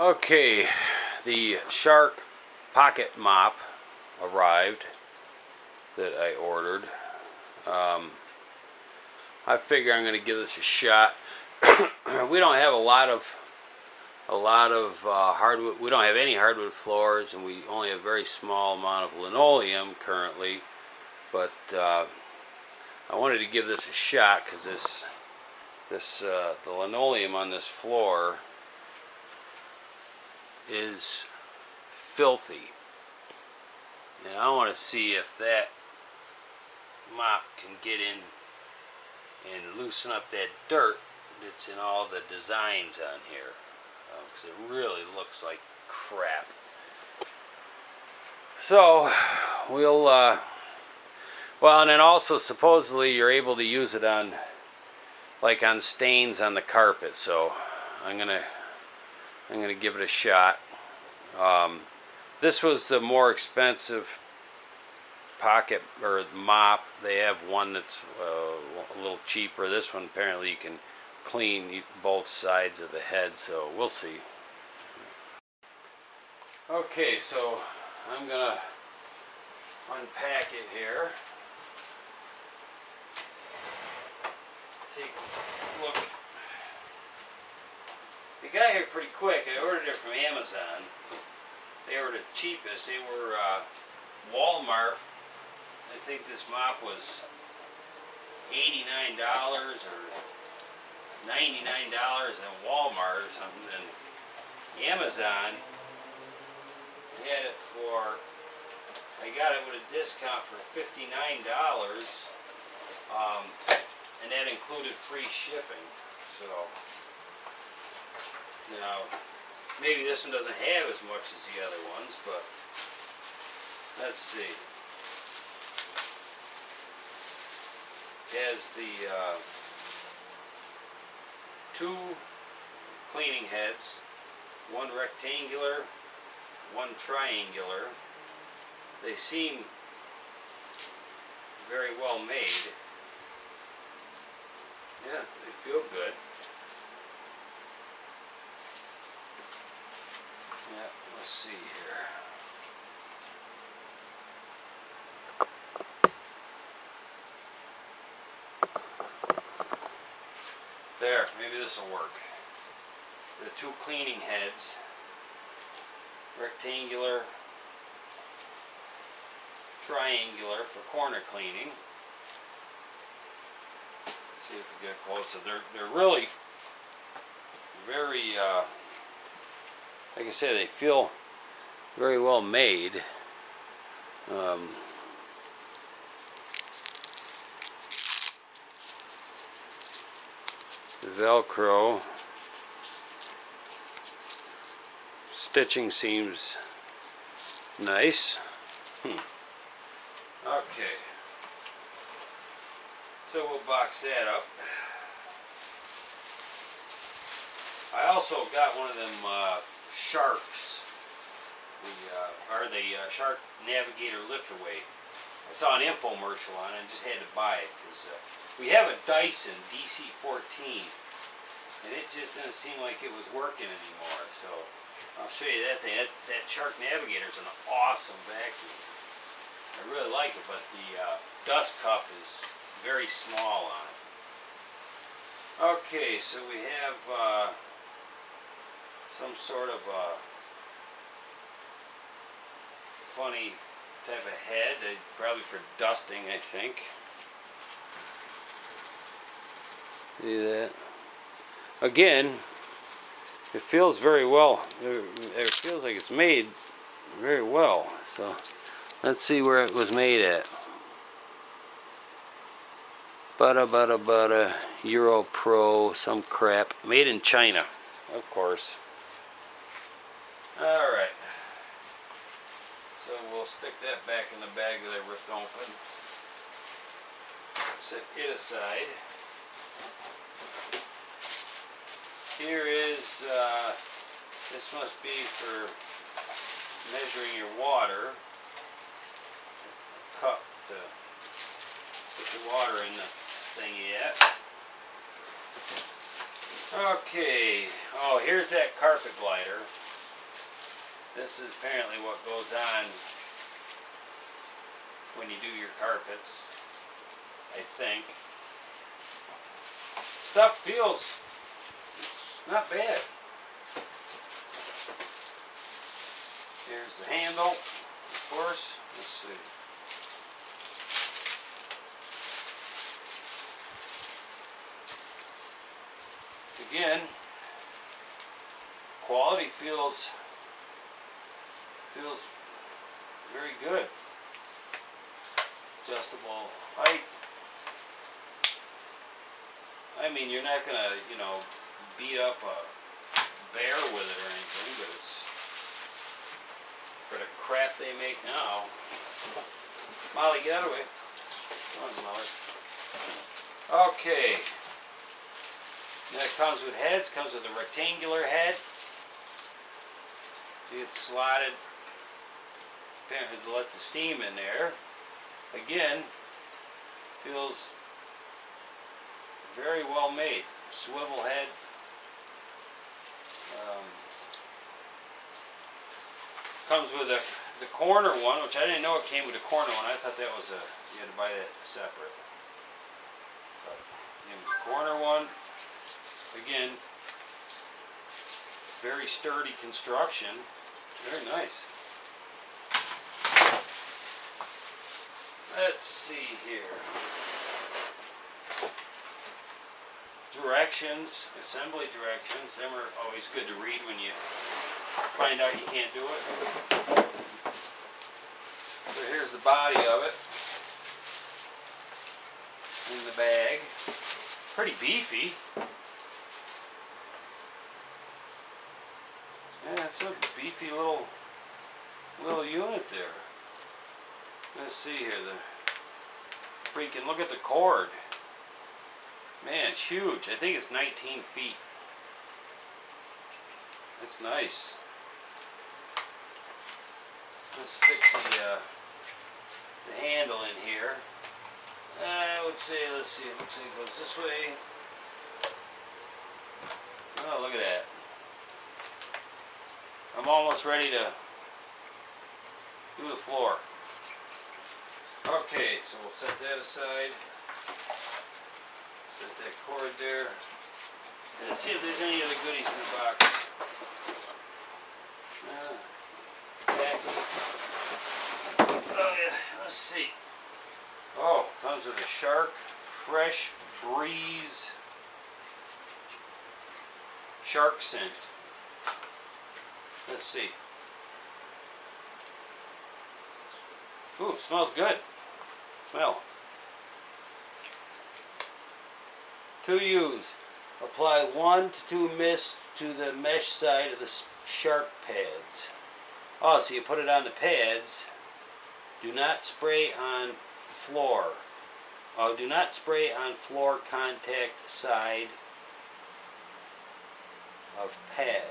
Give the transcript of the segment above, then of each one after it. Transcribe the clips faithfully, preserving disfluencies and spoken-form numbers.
Okay, the Shark Pocket Mop arrived that I ordered. Um, I figure I'm going to give this a shot. We don't have a lot of a lot of uh, hardwood. We don't have any hardwood floors, and we only have a very small amount of linoleum currently. But uh, I wanted to give this a shot because this this uh, the linoleum on this floor is filthy, and I want to see if that mop can get in and loosen up that dirt that's in all the designs on here, because um, it really looks like crap. So we'll uh, well, and then also supposedly you're able to use it on like on stains on the carpet, so I'm gonna I'm going to give it a shot. Um, this was the more expensive pocket or mop. They have one that's uh, a little cheaper. This one apparently you can clean both sides of the head, so we'll see. Okay, so I'm going to unpack it here. Take a look. It got here pretty quick. I ordered it from Amazon. They were the cheapest. They were uh, Walmart. I think this mop was eighty-nine dollars or ninety-nine dollars at Walmart or something. And Amazon had it for, I got it with a discount for fifty-nine dollars. Um, and that included free shipping. So. Now, maybe this one doesn't have as much as the other ones, but let's see. It has the uh, two cleaning heads, one rectangular, one triangular. They seem very well made. Yeah, they feel good. Yep, let's see here. There, maybe this will work. The two cleaning heads, rectangular, triangular for corner cleaning. Let's see if we get closer. They're they're really very. Uh, Like I said, they feel very well made. Um, the Velcro stitching seems nice. Hmm. Okay, so we'll box that up. I also got one of them. Uh, Sharks, the, uh, or the uh, Shark Navigator Lift Away. I saw an infomercial on it and just had to buy it because uh, we have a Dyson D C fourteen and it just didn't seem like it was working anymore. So I'll show you that thing. That, that Shark Navigator is an awesome vacuum. I really like it, but the uh, dust cup is very small on it. Okay, so we have. Uh, Some sort of a funny type of head, probably for dusting, I think. See that? Again, it feels very well. It feels like it's made very well. So let's see where it was made at. Bada bada bada, Euro Pro, some crap. Made in China, of course. Alright, so we'll stick that back in the bag that I ripped open, set it aside. Here is, uh, this must be for measuring your water, a cup to put your water in the thingy at. Okay, oh, here's that carpet glider. This is apparently what goes on when you do your carpets, I think. Stuff feels, it's not bad. Here's the handle, of course. Let's see. Again, quality feels feels very good. Adjustable height. I mean, you're not gonna, you know, beat up a bear with it or anything, but it's for the crap they make now. Molly, get out of the way. Come on, Molly. Okay. Then it comes with heads, comes with a rectangular head. See, it's slotted apparently to let the steam in there. Again, feels very well made. Swivel head. Um, comes with a, the corner one, which I didn't know it came with a corner one. I thought that was a, you had to buy that separate. But it was a corner one. Again, very sturdy construction. Very nice. Let's see here. Directions, assembly directions. Them are always good to read when you find out you can't do it. So here's the body of it in the bag. Pretty beefy. Yeah, it's a beefy little little unit there. Let's see here. The freaking look at the cord. Man, it's huge. I think it's nineteen feet. That's nice. Let's stick the uh, the handle in here. I would say, let's see. It looks like it goes this way. Oh, look at that. I'm almost ready to do the floor. Okay, so we'll set that aside. Set that cord there. And let's see if there's any other goodies in the box. Uh, oh yeah, let's see. Oh, comes with a Shark Fresh Breeze Shark Scent. Let's see. Ooh, smells good. Smell. To use. Apply one to two mist to the mesh side of the shark pads. Oh, so you put it on the pads. Do not spray on floor. Oh, do not spray on floor contact side of pad.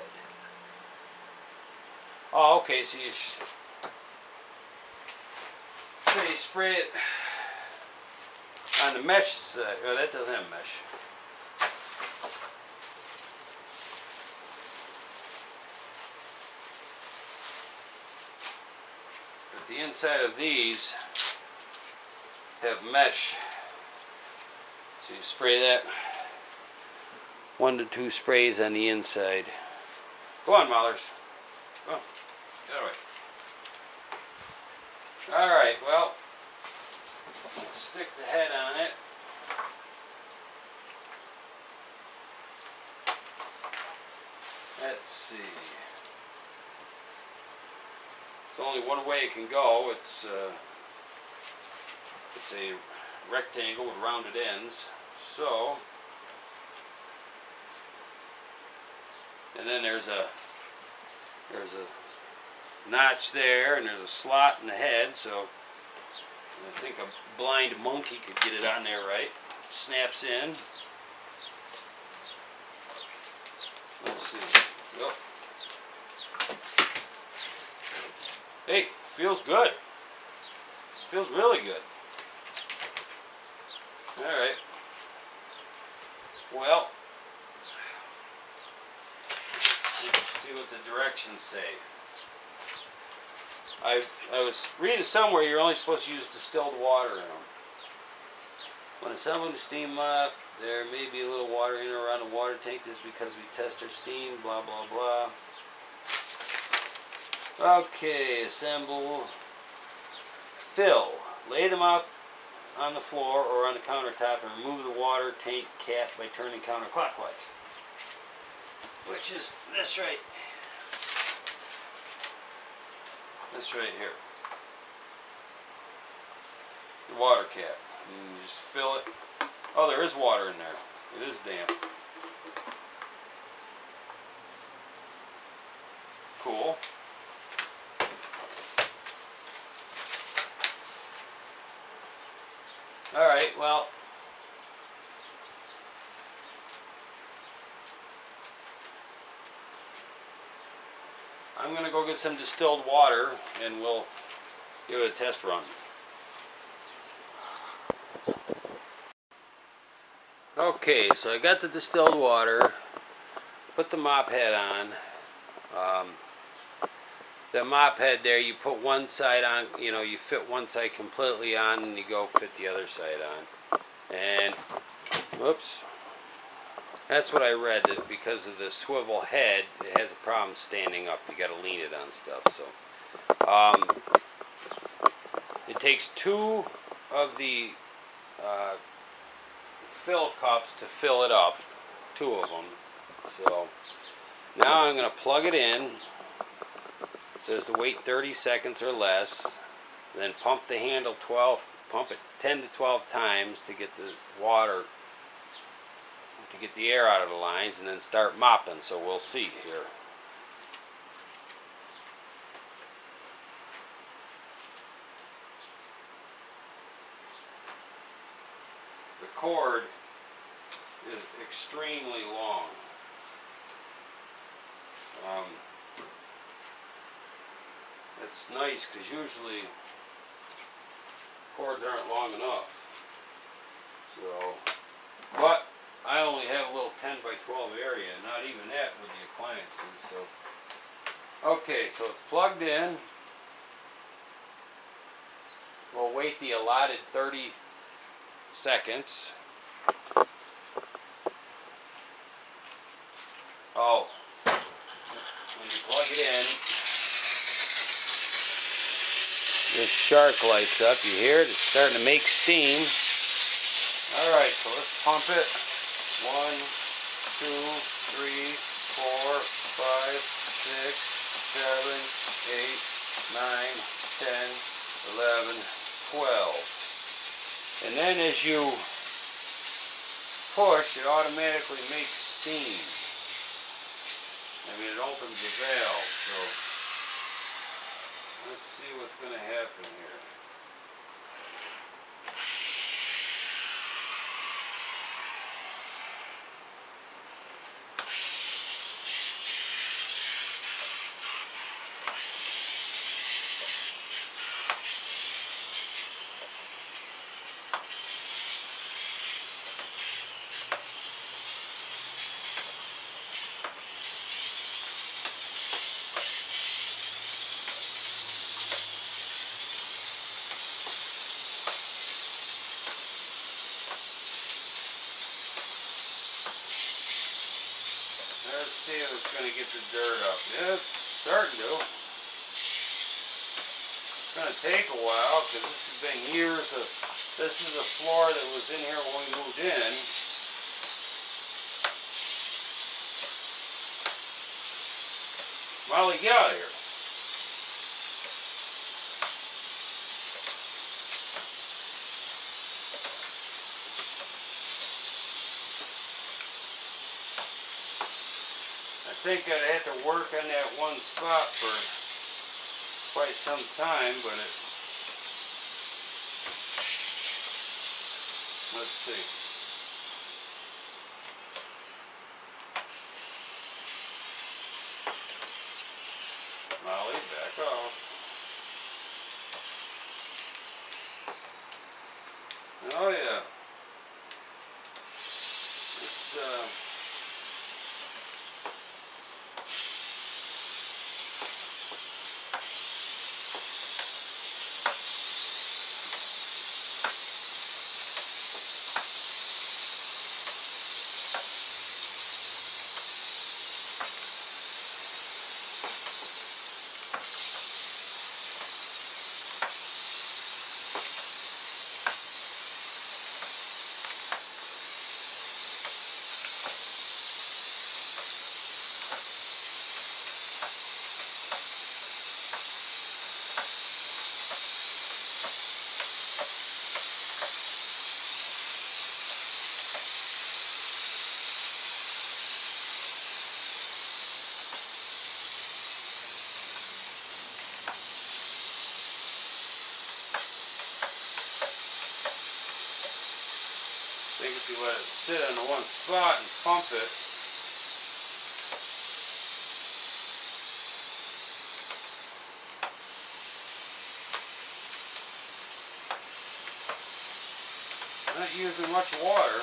Oh, okay, so you, so you spray it on the mesh side. Oh, that doesn't have mesh. But the inside of these have mesh. So you spray that one to two sprays on the inside. Go on, Maulers. Oh, anyway. Alright, well, let's stick the head on it. Let's see. It's only one way it can go. It's, uh, it's a rectangle with rounded ends. So, and then there's a There's a notch there, and there's a slot in the head, so I think a blind monkey could get it on there, right? Snaps in. Let's see. Oh. Hey, feels good. Feels really good. Alright. Well, what the directions say. I, I was reading somewhere you're only supposed to use distilled water in them. When assembling the steam mop, there may be a little water in or around the water tank. This is because we test our steam, blah, blah, blah. Okay, assemble. Fill. Lay them up on the floor or on the countertop and remove the water tank cap by turning counterclockwise. Which is this right. This right here. The water cap. And you just fill it. Oh, there is water in there. It is damp. Cool. Alright, well. I'm going to go get some distilled water and we'll give it a test run. Okay, so I got the distilled water, put the mop head on. Um, the mop head there, you put one side on, you know, you fit one side completely on and you go fit the other side on. And, whoops, that's what I read, that because of the swivel head, it has a problem standing up. You got to lean it on stuff. So, um, it takes two of the uh, fill cups to fill it up, two of them. So now I'm going to plug it in. It says to wait thirty seconds or less, then pump the handle twelve pump it ten to twelve times to get the water, to get the air out of the lines, and then start mopping. So we'll see here. The cord is extremely long. Um, it's nice because usually cords aren't long enough. So, but I only have a little ten by twelve area, not even that with the appliances. So, okay, so it's plugged in. We'll wait the allotted thirty seconds. Oh, when you plug it in, this shark lights up. You hear it? It's starting to make steam. All right, so let's pump it. One, two, three, four, five, six, seven, eight, nine, ten, eleven, twelve. And then as you push, it automatically makes steam. I mean, it opens the valve, so let's see what's going to happen here. Let's see if it's going to get the dirt up. Yeah, it's starting to. It's going to take a while because this has been years of. This is the floor that was in here when we moved in. Molly, get out of here. I think I'd have to work on that one spot for quite some time, but it, let's see. Molly, back off. Oh yeah. It, uh, thing if you let it sit in one spot and pump it. Not using much water.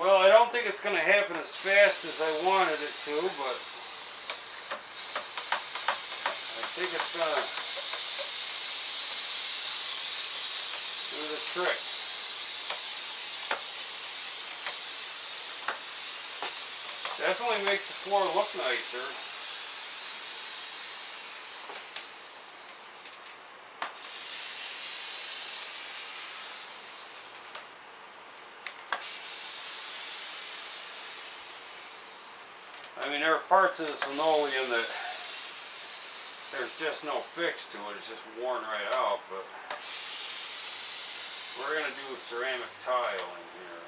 Well, I don't think it's going to happen as fast as I wanted it to, but I think it's going to do the trick. Definitely makes the floor look nicer. I mean, there are parts of this linoleum that there's just no fix to it, it's just worn right out, but we're going to do ceramic tile in here.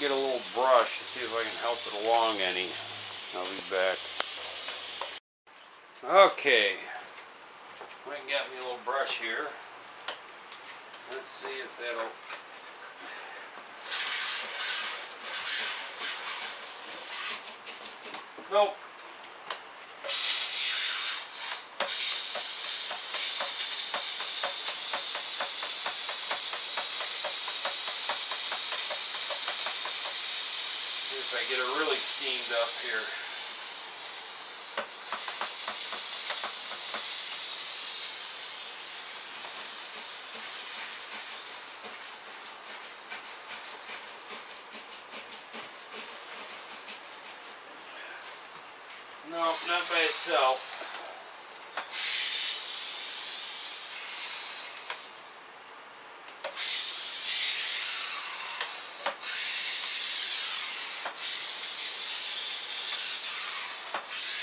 Get a little brush and see if I can help it along any. I'll be back. Okay, I got me a little brush here. Let's see if that'll. Nope. I get it really steamed up here. No, not by itself.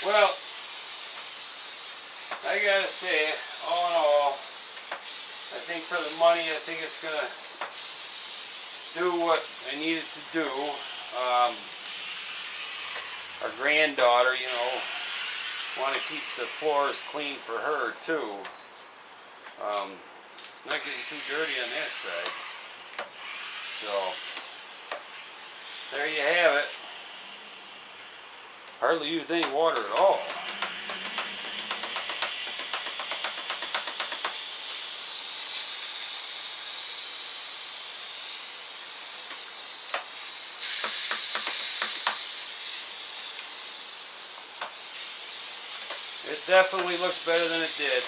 Well, I gotta say, all in all, I think for the money, I think it's gonna do what I need it to do. Um, our granddaughter, you know, want to keep the floors clean for her too. Um, it's not getting too dirty on that side. So, there you have it. Hardly used any water at all. It definitely looks better than it did.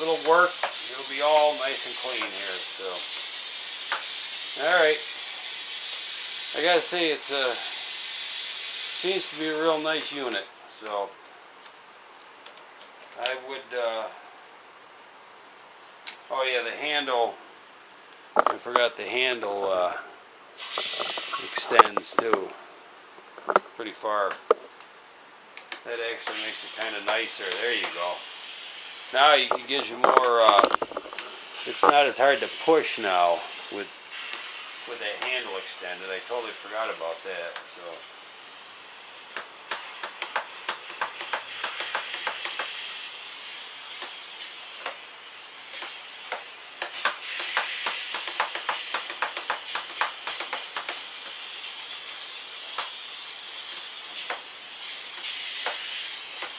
Little work, it'll be all nice and clean here. So, all right. I gotta say, it's a. Uh, seems to be a real nice unit, so I would, uh, oh yeah, the handle, I forgot the handle uh, extends too, pretty far. That actually makes it kind of nicer, there you go. Now it gives you more, uh, it's not as hard to push now with, with that handle extended. I totally forgot about that, so.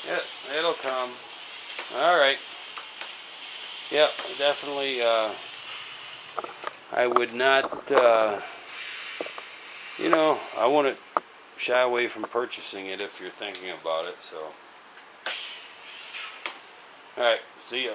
It, it'll come. Alright. Yep, definitely, uh, I would not, uh, you know, I wouldn't shy away from purchasing it if you're thinking about it, so. Alright, see ya.